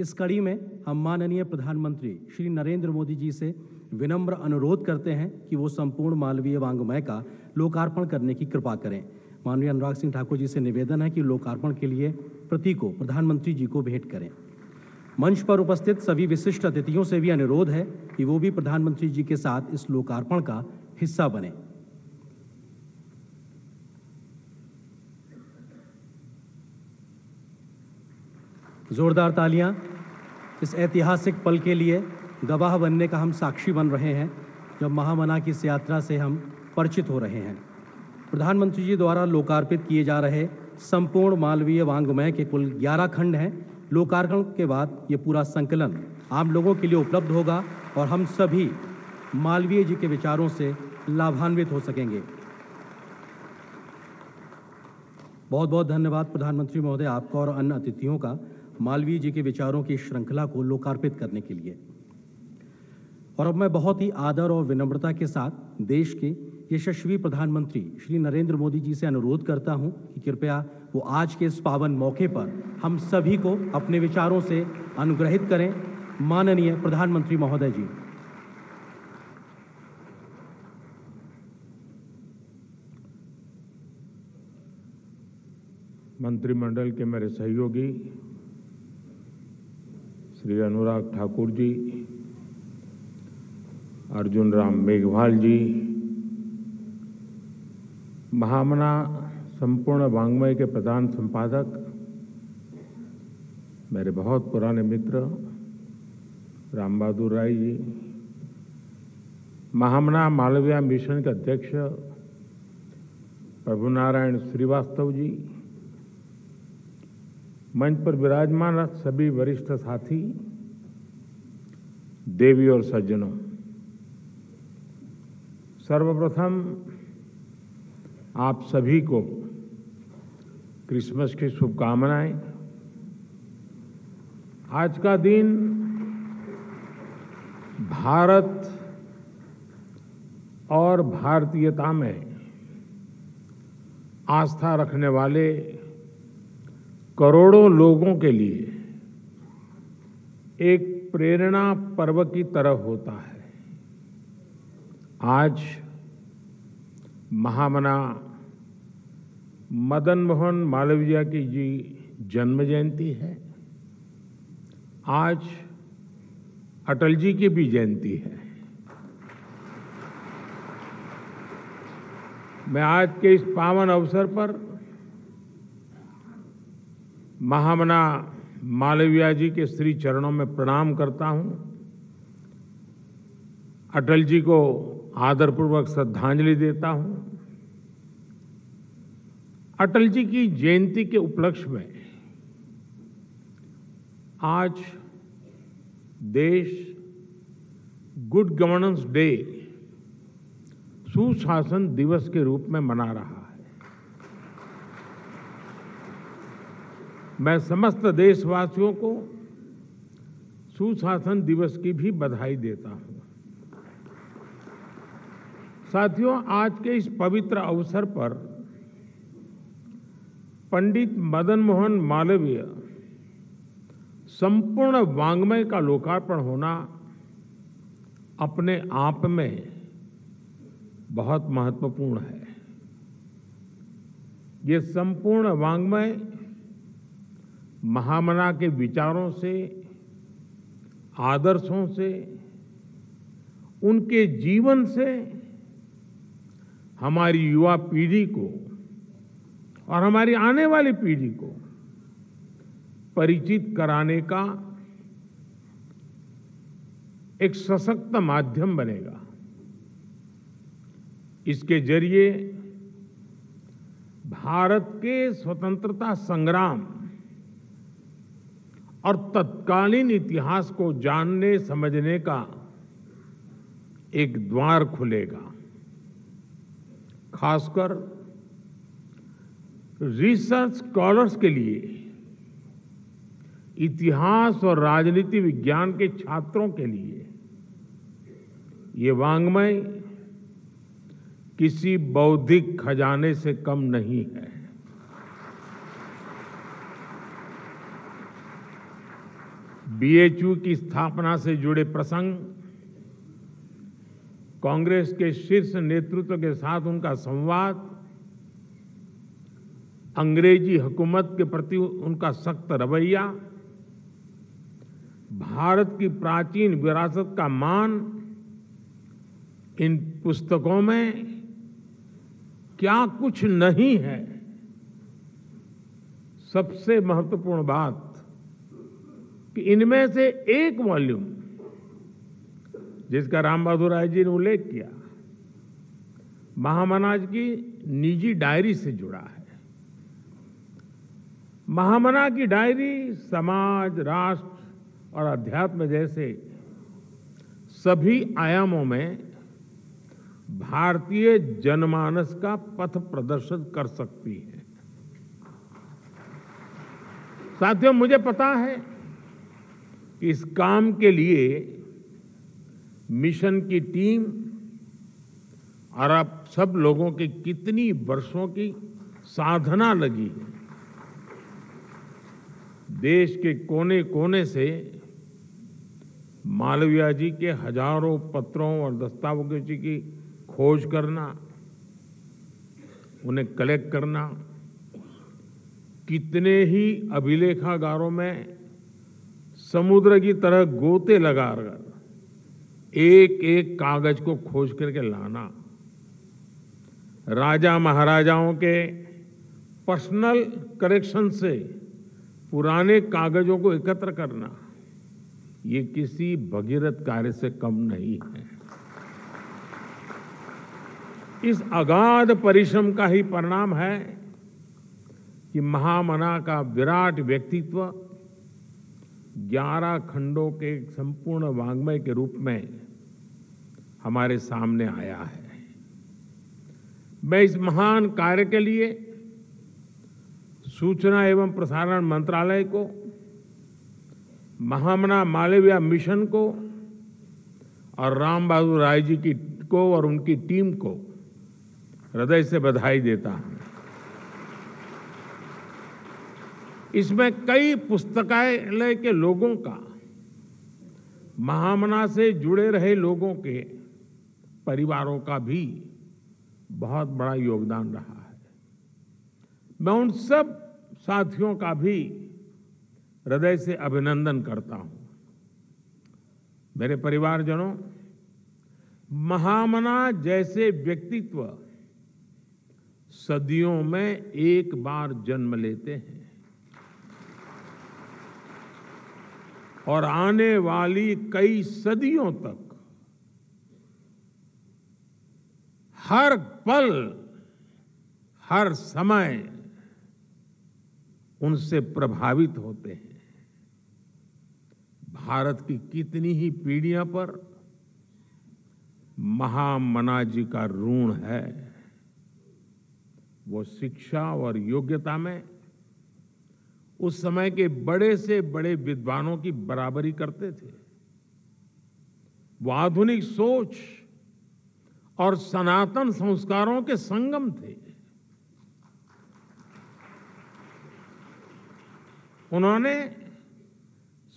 इस कड़ी में हम माननीय प्रधानमंत्री श्री नरेंद्र मोदी जी से विनम्र अनुरोध करते हैं कि वो संपूर्ण मालवीय वांग्मय का लोकार्पण करने की कृपा करें। माननीय अनुराग सिंह ठाकुर जी से निवेदन है कि लोकार्पण के लिए प्रति को प्रधानमंत्री जी को भेंट करें। मंच पर उपस्थित सभी विशिष्ट अतिथियों से भी अनुरोध है कि वो भी प्रधानमंत्री जी के साथ इस लोकार्पण का हिस्सा बने। जोरदार तालियां इस ऐतिहासिक पल के लिए गवाह बनने का हम साक्षी बन रहे हैं, जब महामना की इस यात्रा से हम परिचित हो रहे हैं। प्रधानमंत्री जी द्वारा लोकार्पित किए जा रहे संपूर्ण मालवीय वांग्मय के कुल 11 खंड हैं। लोकार्पण के बाद ये पूरा संकलन आम लोगों के लिए उपलब्ध होगा और हम सभी मालवीय जी के विचारों से लाभान्वित हो सकेंगे। बहुत बहुत धन्यवाद प्रधानमंत्री महोदय आपका और अन्य अतिथियों का मालवीय जी के विचारों की श्रृंखला को लोकार्पित करने के लिए। और अब मैं बहुत ही आदर और विनम्रता के साथ देश के यशस्वी प्रधानमंत्री श्री नरेंद्र मोदी जी से अनुरोध करता हूं कि कृपया वो आज के इस पावन मौके पर हम सभी को अपने विचारों से अनुग्रहित करें। माननीय प्रधानमंत्री महोदय जी। मंत्रिमंडल के मेरे सहयोगी श्री अनुराग ठाकुर जी, अर्जुन राम मेघवाल जी, महामना संपूर्ण वांग्मय के प्रधान संपादक, मेरे बहुत पुराने मित्र राम बहादुर राय जी, महामना मालवीय मिशन के अध्यक्ष प्रभु नारायण श्रीवास्तव जी, मंच पर विराजमान सभी वरिष्ठ साथी, देवी और सज्जनों, सर्वप्रथम आप सभी को क्रिसमस की शुभकामनाएं। आज का दिन भारत और भारतीयता में आस्था रखने वाले करोड़ों लोगों के लिए एक प्रेरणा पर्व की तरह होता है। आज महामना मदन मोहन मालवीय जी जन्म जयंती है। आज अटल जी की भी जयंती है। मैं आज के इस पावन अवसर पर महामना मालवीय जी के श्री चरणों में प्रणाम करता हूं। अटल जी को आदरपूर्वक श्रद्धांजलि देता हूं। अटल जी की जयंती के उपलक्ष्य में आज देश गुड गवर्नेंस डे, सुशासन दिवस के रूप में मना रहा है। मैं समस्त देशवासियों को सुशासन दिवस की भी बधाई देता हूँ। साथियों, आज के इस पवित्र अवसर पर पंडित मदन मोहन मालवीय संपूर्ण वाङ्मय का लोकार्पण होना अपने आप में बहुत महत्वपूर्ण है। ये संपूर्ण वाङ्मय महामना के विचारों से, आदर्शों से, उनके जीवन से हमारी युवा पीढ़ी को और हमारी आने वाली पीढ़ी को परिचित कराने का एक सशक्त माध्यम बनेगा। इसके जरिए भारत के स्वतंत्रता संग्राम और तत्कालीन इतिहास को जानने समझने का एक द्वार खुलेगा। खासकर रिसर्च स्कॉलर्स के लिए, इतिहास और राजनीति विज्ञान के छात्रों के लिए ये वाङ्मय किसी बौद्धिक खजाने से कम नहीं है। BHU की स्थापना से जुड़े प्रसंग, कांग्रेस के शीर्ष नेतृत्व के साथ उनका संवाद, अंग्रेजी हुकूमत के प्रति उनका सख्त रवैया, भारत की प्राचीन विरासत का मान, इन पुस्तकों में क्या कुछ नहीं है। सबसे महत्वपूर्ण बात कि इनमें से एक वॉल्यूम, जिसका राम बहादुर राय जी ने उल्लेख किया, महामना की निजी डायरी से जुड़ा है। महामना की डायरी समाज, राष्ट्र और अध्यात्म जैसे सभी आयामों में भारतीय जनमानस का पथ प्रदर्शन कर सकती है। साथियों, मुझे पता है कि इस काम के लिए मिशन की टीम और आप सब लोगों के कितनी वर्षों की साधना लगी है। देश के कोने कोने से मालवीय जी के हजारों पत्रों और दस्तावेजों की खोज करना, उन्हें कलेक्ट करना, कितने ही अभिलेखागारों में समुद्र की तरह गोते लगाकर एक एक कागज को खोज करके लाना, राजा महाराजाओं के पर्सनल कलेक्शन से पुराने कागजों को एकत्र करना, ये किसी भगीरथ कार्य से कम नहीं है। इस अगाध परिश्रम का ही परिणाम है कि महामना का विराट व्यक्तित्व 11 खंडों के संपूर्ण वाङ्मय के रूप में हमारे सामने आया है। मैं इस महान कार्य के लिए सूचना एवं प्रसारण मंत्रालय को, महामना मालवीय मिशन को और राम बहादुर राय जी को और उनकी टीम को हृदय से बधाई देता हूँ। इसमें कई पुस्तकालय के लोगों का, महामना से जुड़े रहे लोगों के परिवारों का भी बहुत बड़ा योगदान रहा है। मैं उन सब साथियों का भी हृदय से अभिनंदन करता हूँ। मेरे परिवारजनों, महामना जैसे व्यक्तित्व सदियों में एक बार जन्म लेते हैं और आने वाली कई सदियों तक हर पल, हर समय उनसे प्रभावित होते हैं। भारत की कितनी ही पीढ़ियां पर महामना जी का ऋण है। वो शिक्षा और योग्यता में उस समय के बड़े से बड़े विद्वानों की बराबरी करते थे। वो आधुनिक सोच और सनातन संस्कारों के संगम थे। उन्होंने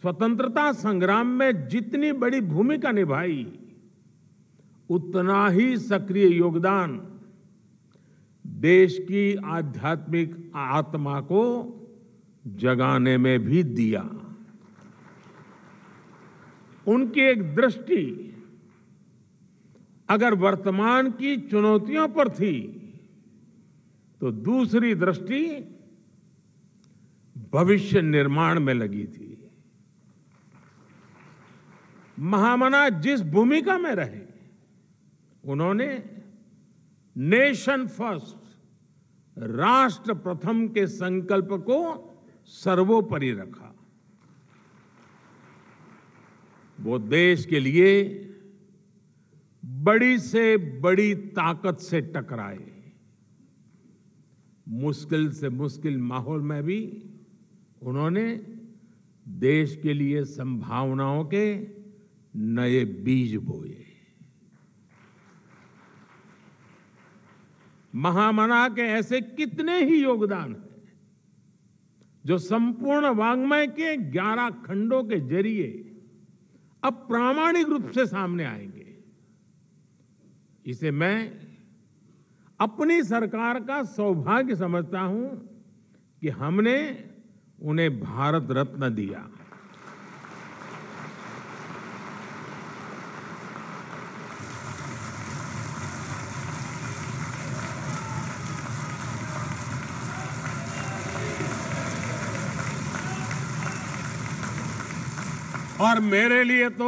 स्वतंत्रता संग्राम में जितनी बड़ी भूमिका निभाई, उतना ही सक्रिय योगदान देश की आध्यात्मिक आत्मा को जगाने में भी दिया। उनकी एक दृष्टि अगर वर्तमान की चुनौतियों पर थी, तो दूसरी दृष्टि भविष्य निर्माण में लगी थी। महामना जिस भूमिका में रहे, उन्होंने नेशन फर्स्ट, राष्ट्र प्रथम के संकल्प को सर्वोपरि रखा। वो देश के लिए बड़ी से बड़ी ताकत से टकराए। मुश्किल से मुश्किल माहौल में भी उन्होंने देश के लिए संभावनाओं के नए बीज बोए। महामना के ऐसे कितने ही योगदान हैं जो संपूर्ण वाङ्मय के 11 खंडों के जरिए अब प्रामाणिक रूप से सामने आएंगे। इसे मैं अपनी सरकार का सौभाग्य समझता हूं कि हमने उन्हें भारत रत्न दिया। और मेरे लिए तो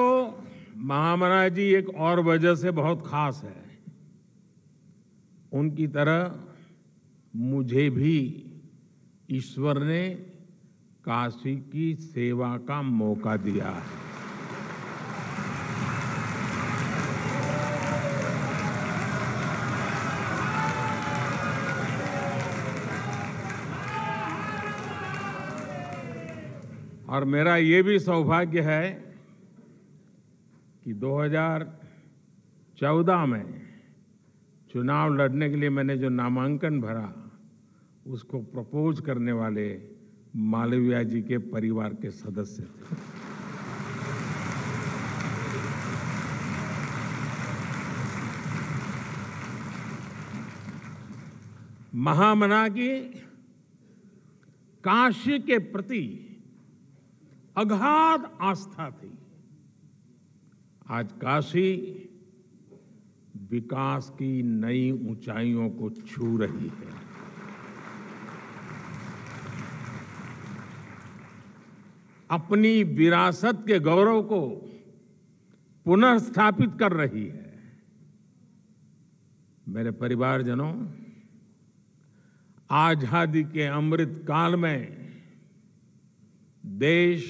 महामना जी एक और वजह से बहुत खास है। उनकी तरह मुझे भी ईश्वर ने काशी की सेवा का मौका दिया है। और मेरा ये भी सौभाग्य है कि 2014 में चुनाव लड़ने के लिए मैंने जो नामांकन भरा, उसको प्रपोज करने वाले मालविया जी के परिवार के सदस्य थे। महामना की काशी के प्रति अगाध आस्था थी। आज काशी विकास की नई ऊंचाइयों को छू रही है। अपनी विरासत के गौरव को पुनर्स्थापित कर रही है। मेरे परिवारजनों, आजादी के अमृत काल में देश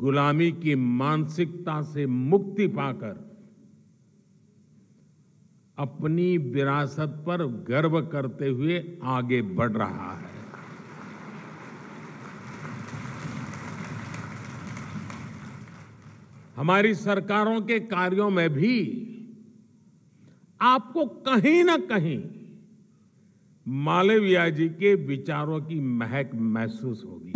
गुलामी की मानसिकता से मुक्ति पाकर अपनी विरासत पर गर्व करते हुए आगे बढ़ रहा है। हमारी सरकारों के कार्यों में भी आपको कहीं ना कहीं मालविया जी के विचारों की महक महसूस होगी।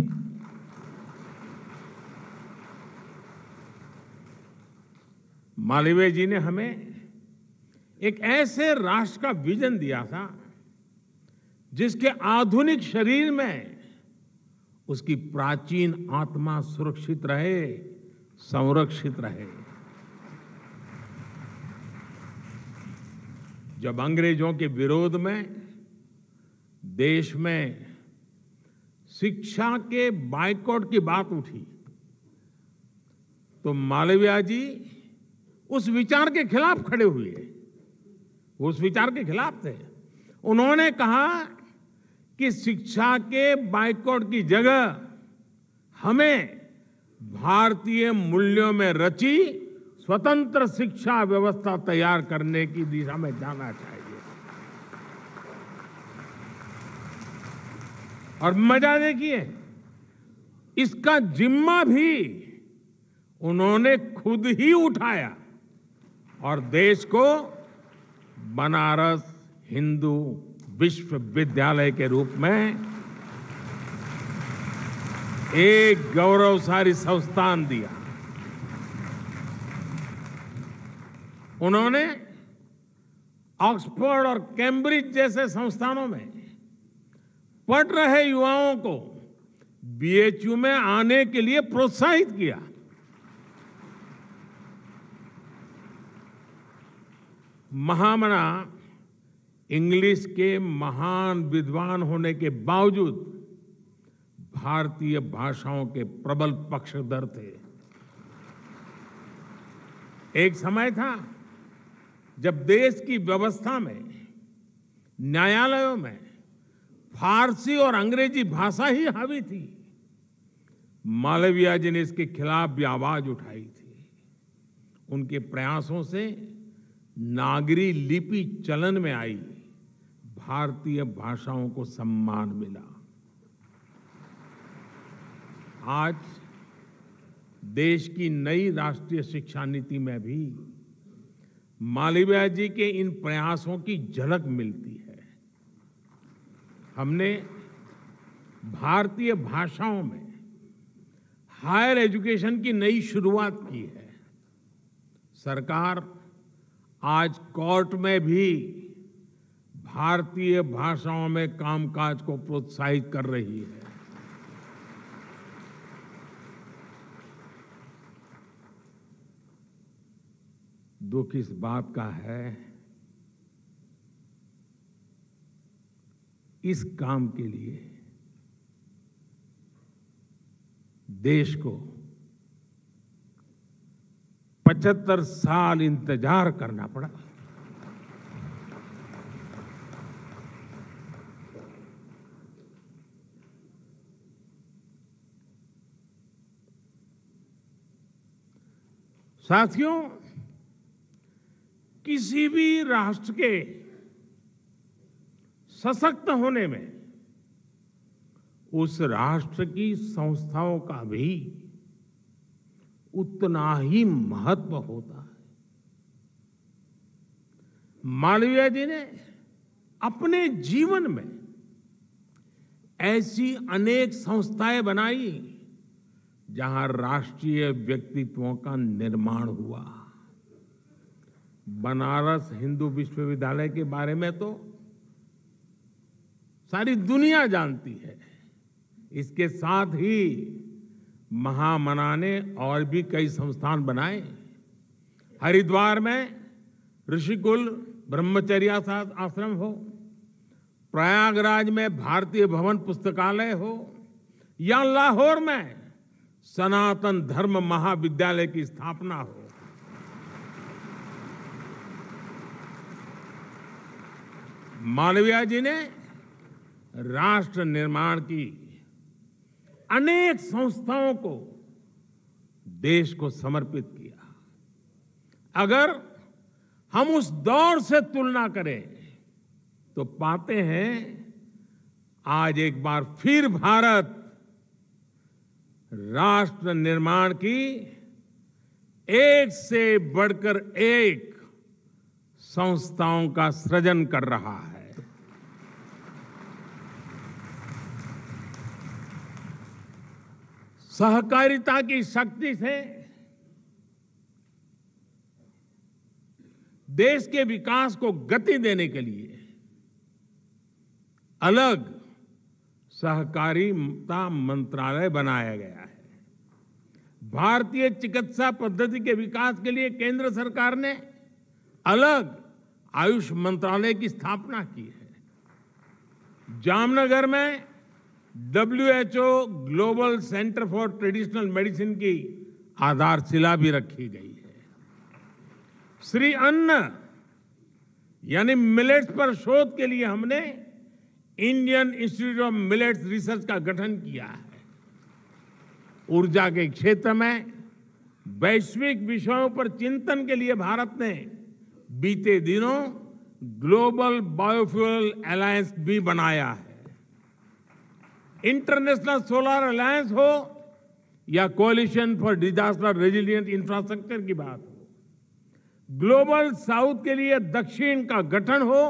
मालवीय जी ने हमें एक ऐसे राष्ट्र का विजन दिया था, जिसके आधुनिक शरीर में उसकी प्राचीन आत्मा सुरक्षित रहे, संरक्षित रहे। जब अंग्रेजों के विरोध में देश में शिक्षा के बायकॉट की बात उठी, तो मालवीय जी उस विचार के खिलाफ खड़े हुए। उस विचार के खिलाफ थे। उन्होंने कहा कि शिक्षा के बायकॉट की जगह हमें भारतीय मूल्यों में रची स्वतंत्र शिक्षा व्यवस्था तैयार करने की दिशा में जाना चाहिए। और मजा देखिए, इसका जिम्मा भी उन्होंने खुद ही उठाया और देश को बनारस हिंदू विश्वविद्यालय के रूप में एक गौरवशाली संस्थान दिया। उन्होंने ऑक्सफोर्ड और कैम्ब्रिज जैसे संस्थानों में पढ़ रहे युवाओं को बीएचयू में आने के लिए प्रोत्साहित किया। महामना इंग्लिश के महान विद्वान होने के बावजूद भारतीय भाषाओं के प्रबल पक्षधर थे। एक समय था जब देश की व्यवस्था में न्यायालयों में फारसी और अंग्रेजी भाषा ही हावी थी। मालविया जी ने इसके खिलाफ भी आवाज उठाई थी। उनके प्रयासों से नागरी लिपि चलन में आई, भारतीय भाषाओं को सम्मान मिला। आज देश की नई राष्ट्रीय शिक्षा नीति में भी मालविया जी के इन प्रयासों की झलक मिलती है। हमने भारतीय भाषाओं में हायर एजुकेशन की नई शुरुआत की है। सरकार आज कोर्ट में भी भारतीय भाषाओं में कामकाज को प्रोत्साहित कर रही है। दुख इस बात का है, इस काम के लिए देश को 75 साल इंतजार करना पड़ा। साथियों, किसी भी राष्ट्र के सशक्त होने में उस राष्ट्र की संस्थाओं का भी उतना ही महत्व होता है। मालविया जी ने अपने जीवन में ऐसी अनेक संस्थाएं बनाई जहां राष्ट्रीय व्यक्तित्वों का निर्माण हुआ। बनारस हिंदू विश्वविद्यालय के बारे में तो सारी दुनिया जानती है। इसके साथ ही महामना ने और भी कई संस्थान बनाए। हरिद्वार में ऋषिकुल ब्रह्मचर्य आश्रम हो, प्रयागराज में भारतीय भवन पुस्तकालय हो, या लाहौर में सनातन धर्म महाविद्यालय की स्थापना हो। मालविया जी ने राष्ट्र निर्माण की अनेक संस्थाओं को देश को समर्पित किया। अगर हम उस दौर से तुलना करें तो पाते हैं आज एक बार फिर भारत राष्ट्र निर्माण की एक से बढ़कर एक संस्थाओं का सृजन कर रहा है। सहकारिता की शक्ति से देश के विकास को गति देने के लिए अलग सहकारिता मंत्रालय बनाया गया है। भारतीय चिकित्सा पद्धति के विकास के लिए केंद्र सरकार ने अलग आयुष मंत्रालय की स्थापना की है। जामनगर में WHO global centre for traditional medicine की आधारशिला भी रखी गई है। श्री अन्न यानी मिलेट्स पर शोध के लिए हमने Indian Institute of Millets Research का गठन किया है। ऊर्जा के क्षेत्र में वैश्विक विषयों पर चिंतन के लिए भारत ने बीते दिनों ग्लोबल बायोफ्यूल अलायंस भी बनाया है। इंटरनेशनल सोलर अलायंस हो या collision for disaster resilient infrastructure की बात हो, ग्लोबल साउथ के लिए दक्षिण का गठन हो,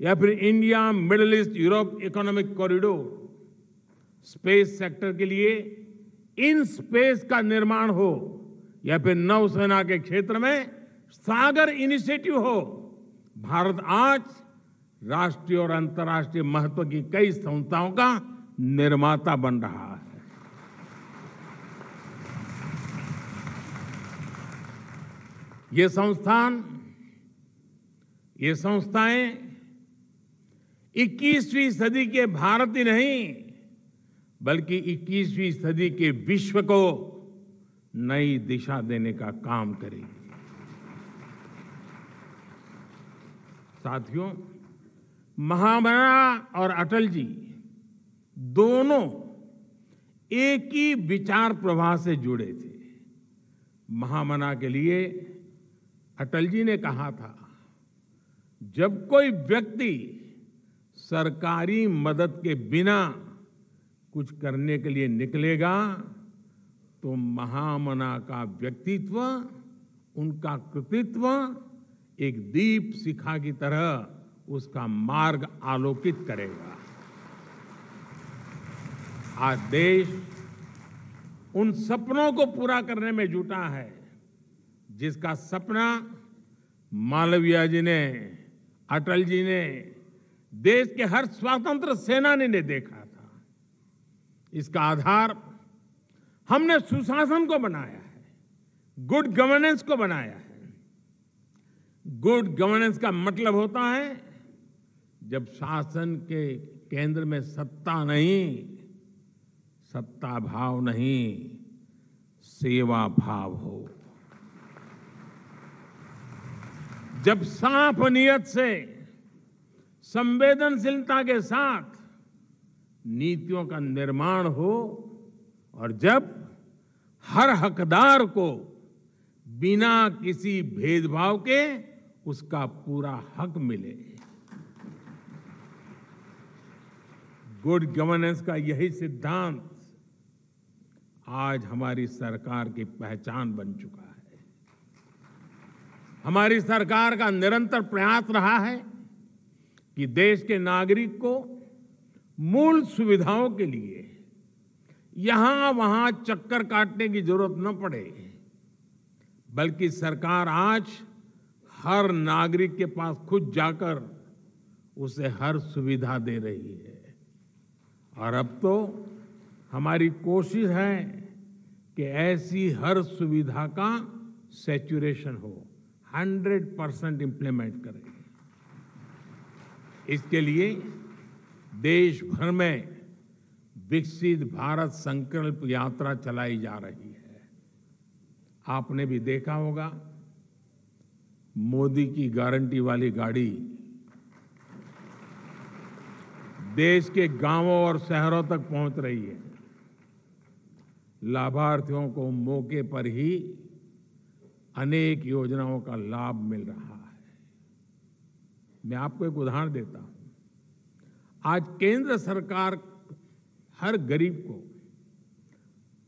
या फिर India Middle East Europe economic corridor, space sector के लिए इन स्पेस का निर्माण हो, या फिर नौसेना के क्षेत्र में सागर इनिशिएटिव हो, भारत आज राष्ट्रीय और अंतर्राष्ट्रीय महत्व की कई संस्थाओं का निर्माता बन रहा है। ये संस्थाएं 21वीं सदी के भारत ही नहीं बल्कि 21वीं सदी के विश्व को नई दिशा देने का काम करेगी। साथियों, महामना और अटल जी दोनों एक ही विचार प्रवाह से जुड़े थे। महामना के लिए अटल जी ने कहा था, जब कोई व्यक्ति सरकारी मदद के बिना कुछ करने के लिए निकलेगा तो महामना का व्यक्तित्व, उनका कृतित्व एक दीप शिखा की तरह उसका मार्ग आलोकित करेगा। आज देश उन सपनों को पूरा करने में जुटा है जिसका सपना मालवीय जी ने, अटल जी ने, देश के हर स्वतंत्र सेनानी ने देखा था। इसका आधार हमने सुशासन को बनाया है, गुड गवर्नेंस को बनाया है। गुड गवर्नेंस का मतलब होता है जब शासन के केंद्र में सत्ता नहीं, सत्ता भाव नहीं, सेवा भाव हो। जब साफ नियत से, संवेदनशीलता के साथ नीतियों का निर्माण हो, और जब हर हकदार को बिना किसी भेदभाव के उसका पूरा हक मिले। गुड गवर्नेंस का यही सिद्धांत आज हमारी सरकार की पहचान बन चुका है। हमारी सरकार का निरंतर प्रयास रहा है कि देश के नागरिक को मूल सुविधाओं के लिए यहां वहां चक्कर काटने की जरूरत न पड़े, बल्कि सरकार आज हर नागरिक के पास खुद जाकर उसे हर सुविधा दे रही है। और अब तो हमारी कोशिश है कि ऐसी हर सुविधा का सैचुरेशन हो, 100% इम्प्लीमेंट करें। इसके लिए देश भर में विकसित भारत संकल्प यात्रा चलाई जा रही है। आपने भी देखा होगा, मोदी की गारंटी वाली गाड़ी देश के गांवों और शहरों तक पहुंच रही है। लाभार्थियों को मौके पर ही अनेक योजनाओं का लाभ मिल रहा है। मैं आपको एक उदाहरण देता हूं। आज केंद्र सरकार हर गरीब को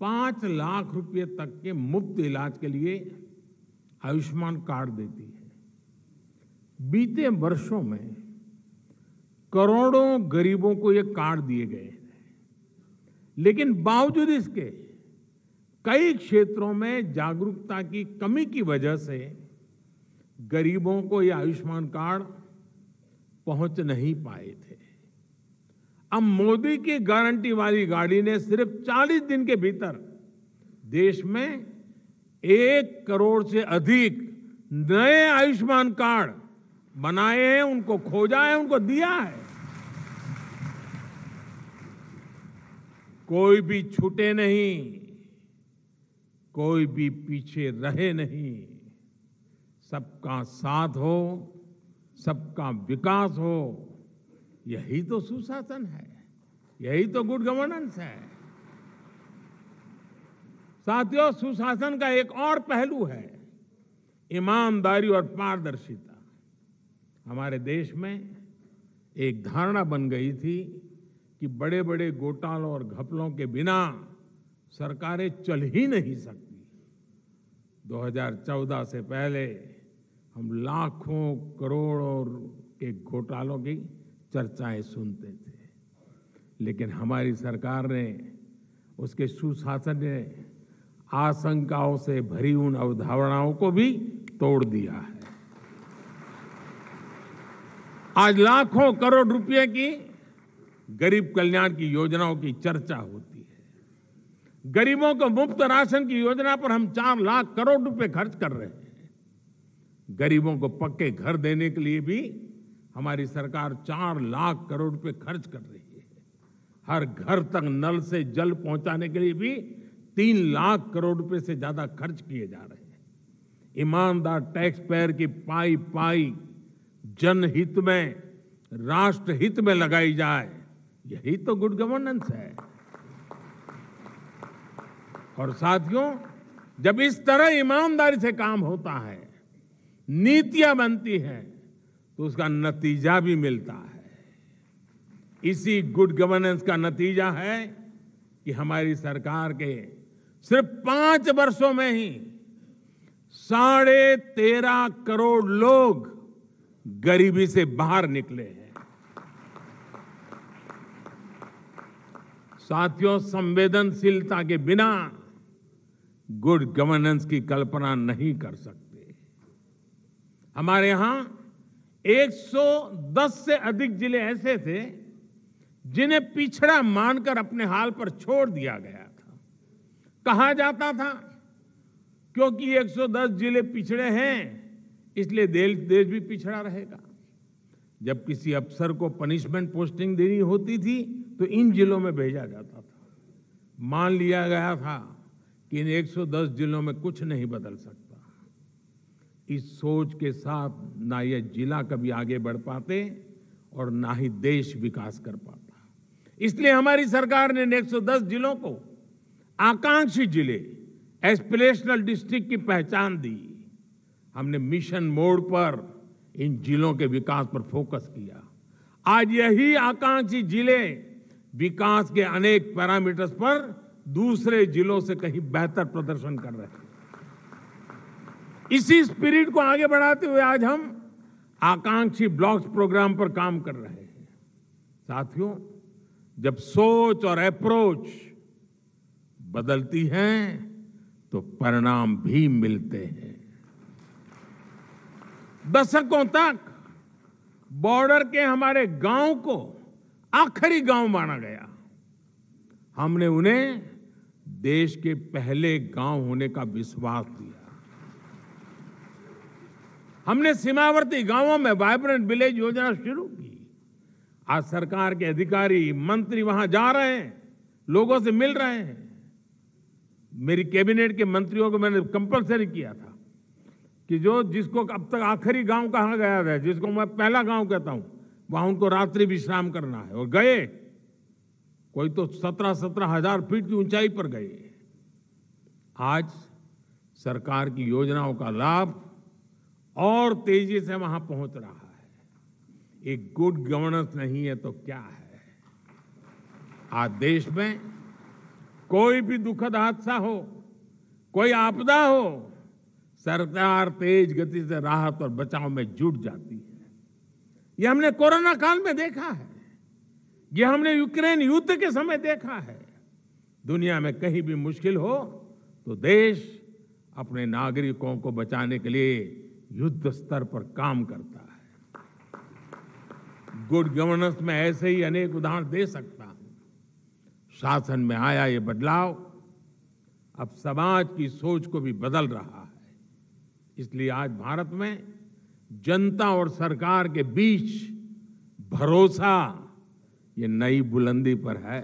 5 लाख रुपए तक के मुफ्त इलाज के लिए आयुष्मान कार्ड देती है। बीते वर्षों में करोड़ों गरीबों को ये कार्ड दिए गए हैं, लेकिन बावजूद इसके कई क्षेत्रों में जागरूकता की कमी की वजह से गरीबों को ये आयुष्मान कार्ड पहुंच नहीं पाए थे। अब मोदी की गारंटी वाली गाड़ी ने सिर्फ 40 दिन के भीतर देश में 1 करोड़ से अधिक नए आयुष्मान कार्ड बनाए हैं, उनको खोजा है, उनको दिया है। कोई भी छूटे नहीं, कोई भी पीछे रहे नहीं। सबका साथ हो, सबका विकास हो, यही तो सुशासन है, यही तो गुड गवर्नेंस है। साथियों, सुशासन का एक और पहलू है ईमानदारी और पारदर्शिता। हमारे देश में एक धारणा बन गई थी कि बड़े बड़े घोटालों और घपलों के बिना सरकारें चल ही नहीं सकती। 2014 से पहले हम लाखों करोड़ों के घोटालों की चर्चाएं सुनते थे, लेकिन हमारी सरकार ने, उसके सुशासन ने आशंकाओं से भरी उन अवधारणाओं को भी तोड़ दिया है। आज लाखों करोड़ रुपए की गरीब कल्याण की योजनाओं की चर्चा होती है। गरीबों को मुफ्त राशन की योजना पर हम 4 लाख करोड़ रुपए खर्च कर रहे हैं। गरीबों को पक्के घर देने के लिए भी हमारी सरकार 4 लाख करोड़ रुपए खर्च कर रही है। हर घर तक नल से जल पहुंचाने के लिए भी 3 लाख करोड़ रुपए से ज्यादा खर्च किए जा रहे हैं। ईमानदार टैक्स पेयर की पाई पाई जनहित में, राष्ट्रहित में लगाई जाए, यही तो गुड गवर्नेंस है। और साथियों, जब इस तरह ईमानदारी से काम होता है, नीतियां बनती हैं, तो उसका नतीजा भी मिलता है। इसी गुड गवर्नेंस का नतीजा है कि हमारी सरकार के सिर्फ 5 वर्षों में ही 13.5 करोड़ लोग गरीबी से बाहर निकले हैं। साथियों, संवेदनशीलता के बिना गुड गवर्नेंस की कल्पना नहीं कर सकते। हमारे यहां 110 से अधिक जिले ऐसे थे जिन्हें पिछड़ा मानकर अपने हाल पर छोड़ दिया गया था। कहा जाता था क्योंकि 110 जिले पिछड़े हैं, इसलिए देश भी पिछड़ा रहेगा। जब किसी अफसर को पनिशमेंट पोस्टिंग देनी होती थी तो इन जिलों में भेजा जाता था। मान लिया गया था कि इन 110 जिलों में कुछ नहीं बदल सकता। इस सोच के साथ ना ये जिला कभी आगे बढ़ पाते और ना ही देश विकास कर पाता। इसलिए हमारी सरकार ने 110 जिलों को आकांक्षी जिले, एस्पिरेशनल डिस्ट्रिक्ट की पहचान दी। हमने मिशन मोड पर इन जिलों के विकास पर फोकस किया। आज यही आकांक्षी जिले विकास के अनेक पैरामीटर्स पर दूसरे जिलों से कहीं बेहतर प्रदर्शन कर रहे हैं। इसी स्पिरिट को आगे बढ़ाते हुए आज हम आकांक्षी ब्लॉक्स प्रोग्राम पर काम कर रहे हैं। साथियों, जब सोच और अप्रोच बदलती हैं तो परिणाम भी मिलते हैं। दशकों तक बॉर्डर के हमारे गांव को आखिरी गांव माना गया। हमने उन्हें देश के पहले गांव होने का विश्वास दिया। हमने सीमावर्ती गांवों में वाइब्रेंट विलेज योजना शुरू की। आज सरकार के अधिकारी, मंत्री वहां जा रहे हैं, लोगों से मिल रहे हैं। मेरी कैबिनेट के मंत्रियों को मैंने कंपलसरी किया था कि जिसको अब तक आखिरी गांव कहा गया है, जिसको मैं पहला गांव कहता हूं, वहां उनको रात्रि विश्राम करना है। और गए, कोई तो 17,000 फीट की ऊंचाई पर गए। आज सरकार की योजनाओं का लाभ और तेजी से वहां पहुंच रहा है। एक गुड गवर्नेंस नहीं है तो क्या है। आज देश में कोई भी दुखद हादसा हो, कोई आपदा हो, सरकार तेज गति से राहत और बचाव में जुट जाती है। यह हमने कोरोना काल में देखा है, यह हमने यूक्रेन युद्ध के समय देखा है। दुनिया में कहीं भी मुश्किल हो तो देश अपने नागरिकों को बचाने के लिए युद्ध स्तर पर काम करता है। गुड गवर्नेंस में ऐसे ही अनेक उदाहरण दे सकता हूं। शासन में आया ये बदलाव अब समाज की सोच को भी बदल रहा है। इसलिए आज भारत में जनता और सरकार के बीच भरोसा ये नई बुलंदी पर है।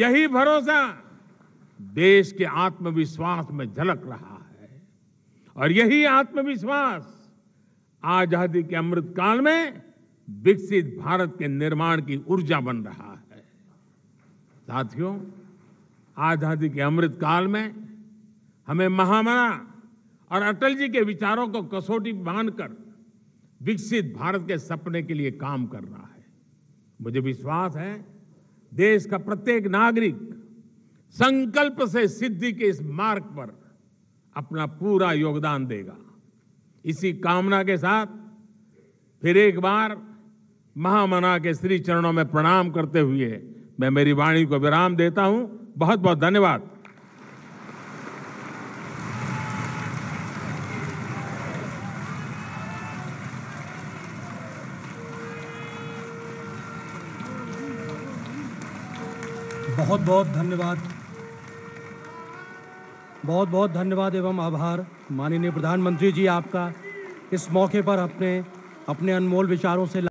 यही भरोसा देश के आत्मविश्वास में झलक रहा है और यही आत्मविश्वास आजादी के अमृतकाल में विकसित भारत के निर्माण की ऊर्जा बन रहा है। साथियों, आजादी के अमृतकाल में हमें महामना और अटल जी के विचारों को कसौटी बांधकर विकसित भारत के सपने के लिए काम करना है। मुझे विश्वास है देश का प्रत्येक नागरिक संकल्प से सिद्धि के इस मार्ग पर अपना पूरा योगदान देगा। इसी कामना के साथ फिर एक बार महामना के श्री चरणों में प्रणाम करते हुए मैं मेरी वाणी को विराम देता हूं। बहुत बहुत धन्यवाद। बहुत बहुत धन्यवाद, बहुत बहुत धन्यवाद एवं आभार माननीय प्रधानमंत्री जी आपका इस मौके पर अपने अनमोल विचारों से।